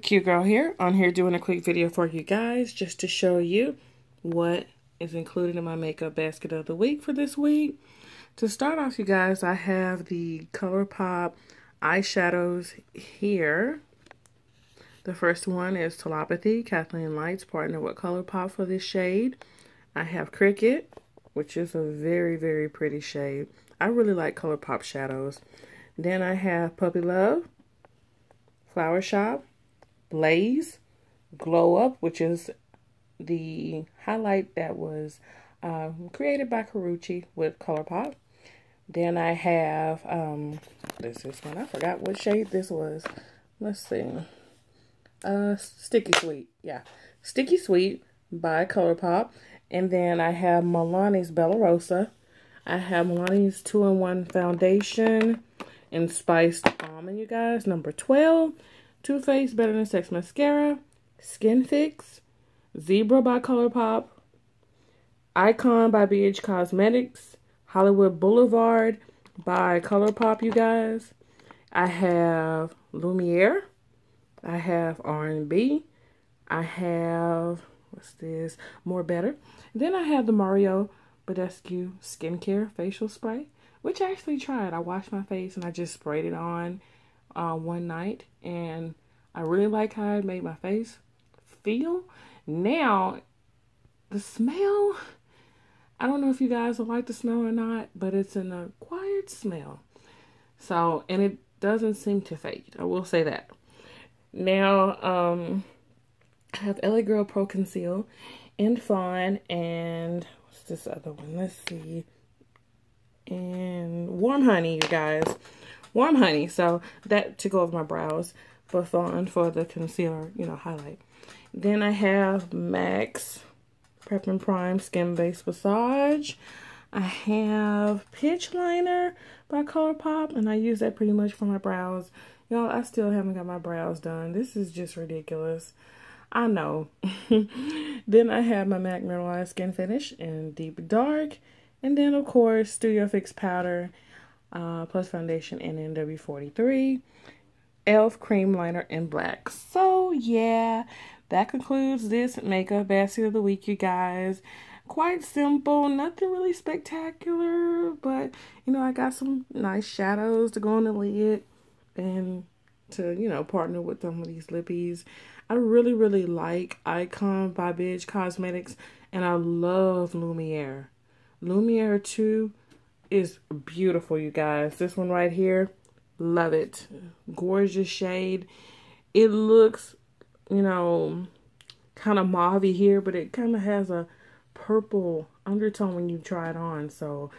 Cute girl here, on here doing a quick video for you guys just to show you what is included in my makeup basket of the week for this week. To start off, you guys, I have the ColourPop eyeshadows here. The first one is Telepathy, Kathleen Lights, partner with ColourPop for this shade. I have Cricut, which is a very, very pretty shade. I really like ColourPop shadows. Then I have Puppy Love, Flower Shop, Blaze, Glow Up, which is the highlight that was created by Carucci with ColourPop. Then I have this one. I forgot what shade this was. Let's see. Sticky Sweet. Yeah, Sticky Sweet by ColourPop. And then I have Milani's Bellarosa. I have Milani's 2-in-1 Foundation and Spiced Almond, you guys, number 12. Too Faced Better Than Sex Mascara, Skin Fix, Zebra by ColourPop, Icon by BH Cosmetics, Hollywood Boulevard by ColourPop, you guys. I have Lumiere, I have R&B, I have, what's this, More Better. Then I have the Mario Badescu Skincare Facial Spray, which I actually tried. I washed my face and I just sprayed it on one night, and I really like how it made my face feel. Now, the smell, I don't know if you guys will like the smell or not, but it's an acquired smell. So, and it doesn't seem to fade. I will say that. Now, I have LA Girl Pro Conceal and Fawn, and what's this other one? Let's see. And Warm Honey, you guys. Warm Honey, so that to go over my brows, but Fawn for the concealer, you know, highlight. Then I have MAC Prep and Prime Skin Base Massage. I have Pitch Liner by ColourPop, and I use that pretty much for my brows. Y'all, I still haven't got my brows done. This is just ridiculous. I know. Then I have my MAC Mineralized Skin Finish in Deep Dark. And then, of course, Studio Fix Powder. Plus foundation in NW43, e.l.f. cream liner in black. So yeah, that concludes this makeup basket of the week, you guys. Quite simple, nothing really spectacular, but you know, I got some nice shadows to go on the lid and to, you know, partner with some of these lippies. I really, really like Icon by BH Cosmetics, and I love Lumiere. Lumiere too is beautiful, you guys. This one right here, love it. Gorgeous shade. It looks, you know, kind of mauvey here, but it kind of has a purple undertone when you try it on. So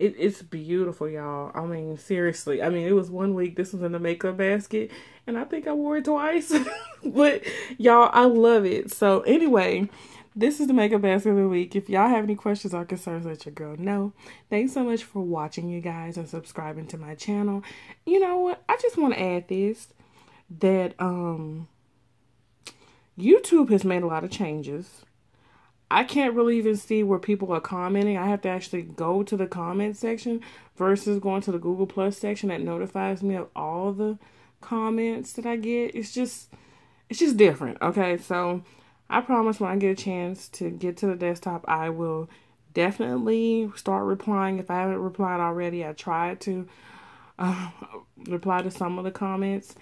it's beautiful, y'all. I mean, seriously, I mean, it was one week this was in the makeup basket, and I think I wore it twice. But y'all, I love it. So anyway, this is the makeup basket of the week. If y'all have any questions or concerns, let your girl know. Thanks so much for watching, you guys, and subscribing to my channel. You know what? I just want to add this, that YouTube has made a lot of changes. I can't really even see where people are commenting. I have to actually go to the comment section versus going to the Google Plus section that notifies me of all the comments that I get. It's just different, okay? So I promise when I get a chance to get to the desktop, I will definitely start replying. If I haven't replied already, I tried to reply to some of the comments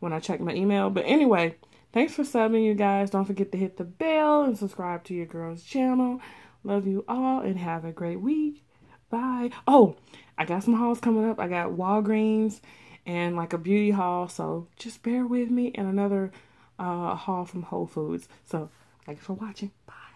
when I check my email. But anyway, thanks for subbing, you guys. Don't forget to hit the bell and subscribe to your girl's channel. Love you all and have a great week. Bye. Oh, I got some hauls coming up. I got Walgreens and like a beauty haul. So just bear with me, and another haul from Whole Foods. So thanks for watching. Bye.